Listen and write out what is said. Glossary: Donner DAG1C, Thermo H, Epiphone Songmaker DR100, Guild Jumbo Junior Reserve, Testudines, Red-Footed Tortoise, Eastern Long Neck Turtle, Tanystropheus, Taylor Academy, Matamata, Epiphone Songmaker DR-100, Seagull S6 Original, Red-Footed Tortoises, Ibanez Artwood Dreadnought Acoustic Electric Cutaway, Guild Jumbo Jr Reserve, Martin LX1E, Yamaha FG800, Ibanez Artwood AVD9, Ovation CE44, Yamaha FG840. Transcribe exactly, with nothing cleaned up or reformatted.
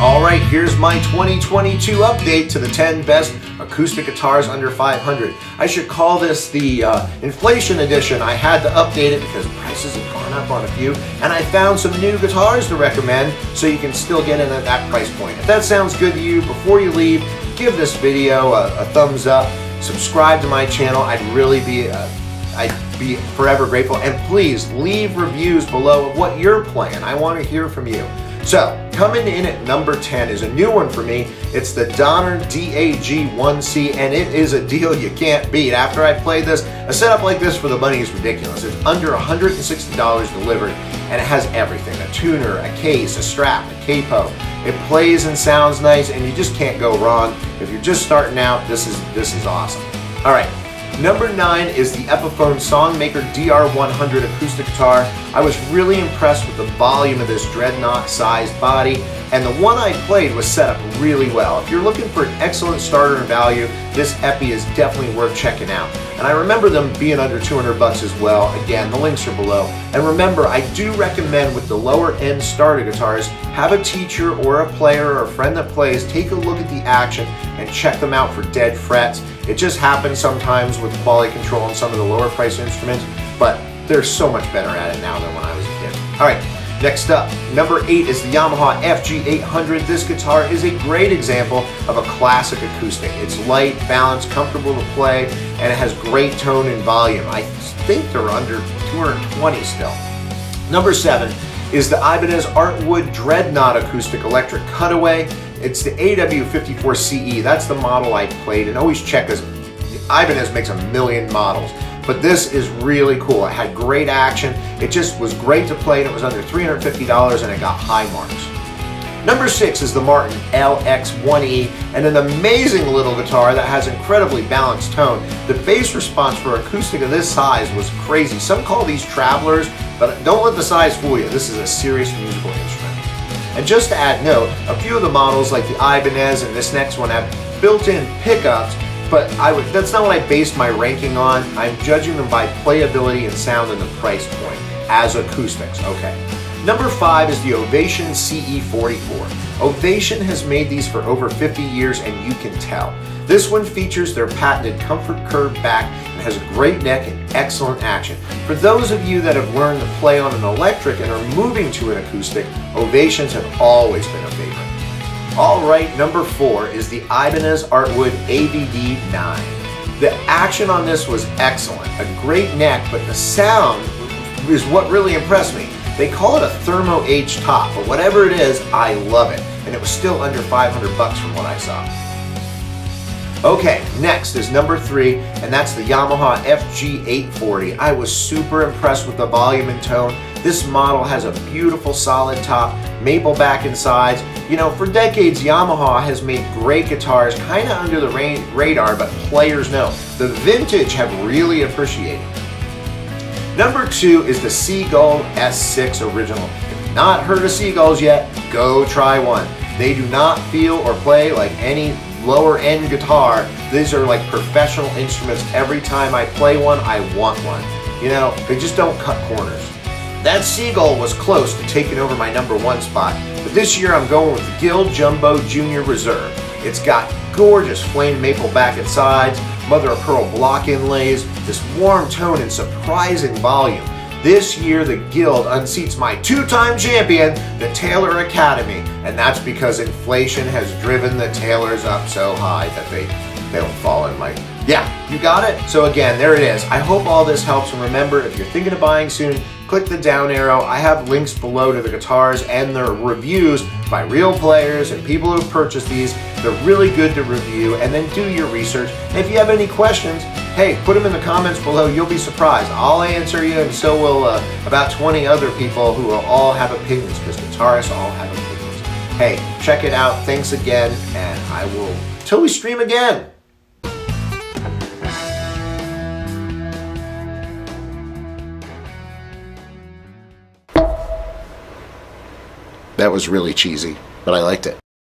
Alright, here's my twenty twenty-two update to the ten best acoustic guitars under five hundred. I should call this the uh, inflation edition. I had to update it because prices have gone up on a few, and I found some new guitars to recommend so you can still get in at that price point. If that sounds good to you, before you leave, give this video a, a thumbs up, subscribe to my channel. I'd really be, uh, I'd be forever grateful, and please leave reviews below of what you're playing. I want to hear from you. So, coming in at number ten is a new one for me. It's the Donner D A G one C, and it is a deal you can't beat. After I played this, a setup like this for the money is ridiculous. It's under one hundred sixty dollars delivered, and it has everything. A tuner, a case, a strap, a capo. It plays and sounds nice, and you just can't go wrong. If you're just starting out, this is, this is awesome. All right. Number nine is the Epiphone Songmaker D R one hundred acoustic guitar. I was really impressed with the volume of this dreadnought sized body, and the one I played was set up really well. If you're looking for an excellent starter and value, this Epi is definitely worth checking out. And I remember them being under two hundred bucks as well. Again, the links are below. And remember, I do recommend with the lower end starter guitars, have a teacher or a player or a friend that plays, take a look at the action and check them out for dead frets. It just happens sometimes with quality control on some of the lower priced instruments, but they're so much better at it now than when I was a kid. All right, next up, number eight is the Yamaha F G eight hundred. This guitar is a great example of a classic acoustic. It's light, balanced, comfortable to play, and it has great tone and volume. I think they're under two hundred twenty still. Number seven is the Ibanez Artwood Dreadnought Acoustic Electric Cutaway. It's the A W fifty-four C E, that's the model I played, and always check this. Ibanez makes a million models, but this is really cool. It had great action, it just was great to play, and it was under three hundred fifty dollars, and it got high marks. Number six is the Martin L X one E, and an amazing little guitar that has incredibly balanced tone. The bass response for acoustic of this size was crazy. Some call these travelers, but don't let the size fool you. This is a serious musical instrument. And just to add note, a few of the models like the Ibanez and this next one have built-in pickups, but I would, that's not what I based my ranking on. I'm judging them by playability and sound and the price point as acoustics, okay. Number five is the Ovation C E forty-four. Ovation has made these for over fifty years, and you can tell. This one features their patented comfort curve back and has a great neck and excellent action. For those of you that have learned to play on an electric and are moving to an acoustic, Ovations have always been a favorite. All right, number four is the Ibanez Artwood A V D nine. The action on this was excellent, a great neck, but the sound is what really impressed me. They call it a Thermo H top, but whatever it is, I love it. And it was still under five hundred bucks from what I saw. Okay, next is number three, and that's the Yamaha F G eight forty. I was super impressed with the volume and tone. This model has a beautiful solid top, maple back and sides. You know, for decades, Yamaha has made great guitars, kind of under the radar, but players know. The vintage have really appreciated. Number two is the Seagull S six Original. If you've not heard of Seagulls yet, go try one. They do not feel or play like any lower end guitar. These are like professional instruments. Every time I play one, I want one. You know, they just don't cut corners. That Seagull was close to taking over my number one spot, but this year I'm going with the Guild Jumbo Junior Reserve. It's got gorgeous flame maple back and sides, mother of pearl block inlays, this warm tone and surprising volume. This year, the Guild unseats my two-time champion, the Taylor Academy, and that's because inflation has driven the Taylors up so high that they, they don't fall in like, yeah, you got it? So again, there it is. I hope all this helps, and remember, if you're thinking of buying soon, click the down arrow. I have links below to the guitars and their reviews by real players and people who have purchased these. They're really good to review, and then do your research. And if you have any questions, hey, put them in the comments below. You'll be surprised. I'll answer you, and so will uh, about twenty other people who will all have opinions, because guitarists all have opinions. Hey, check it out. Thanks again, and I will, till we stream again. That was really cheesy, but I liked it.